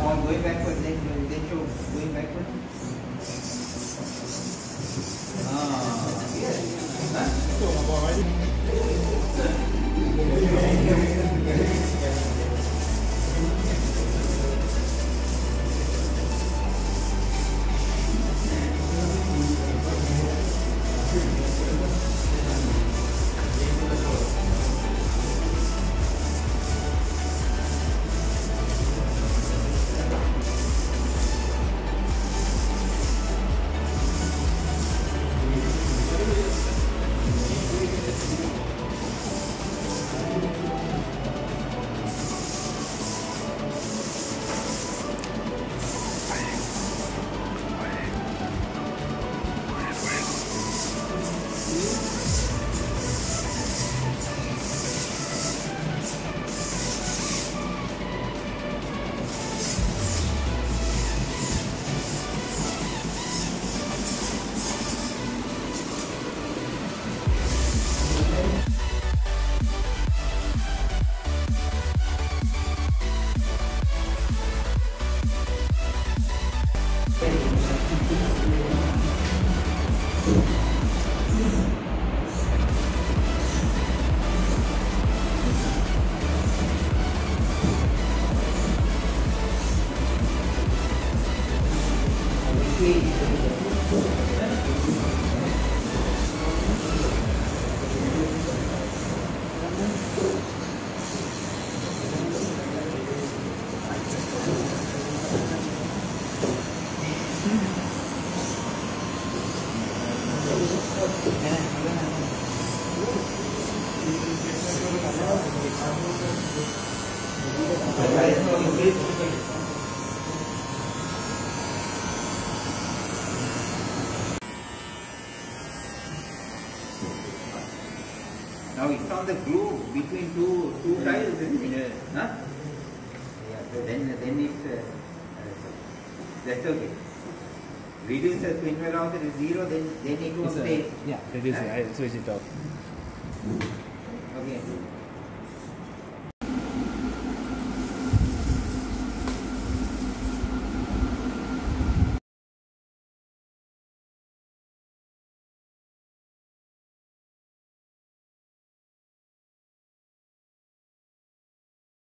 one way backwards, then two way backwards. Now it's on the groove between two tiles, isn't it? Huh? Yeah, so then it's that's okay. Reduces when velocity is zero, then it won't stay. Yeah, reduces. I switch it off.